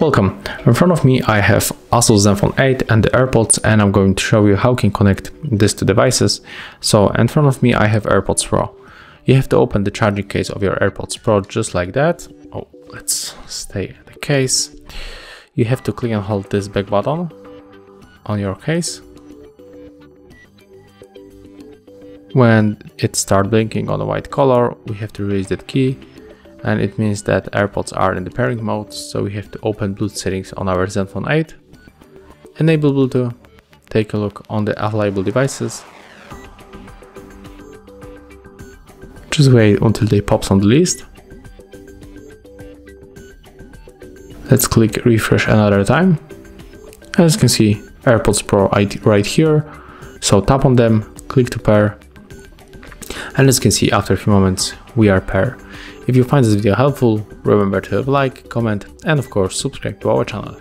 Welcome. In front of me I have ASUS Zenfone 8 and the AirPods, and I'm going to show you how you can connect these two devices. So in front of me I have AirPods Pro. You have to open the charging case of your AirPods Pro just like that. Oh, let's stay in the case. You have to click and hold this back button on your case. When it starts blinking on a white color, we have to release that key, and it means that AirPods are in the pairing mode, so we have to open Bluetooth settings on our Zenfone 8, enable Bluetooth, take a look on the available devices, just wait until they pops on the list. Let's click refresh another time. As you can see, AirPods Pro right here, so tap on them, click to pair, and as you can see, after a few moments we are paired. If you find this video helpful, remember to like, comment, and of course subscribe to our channel.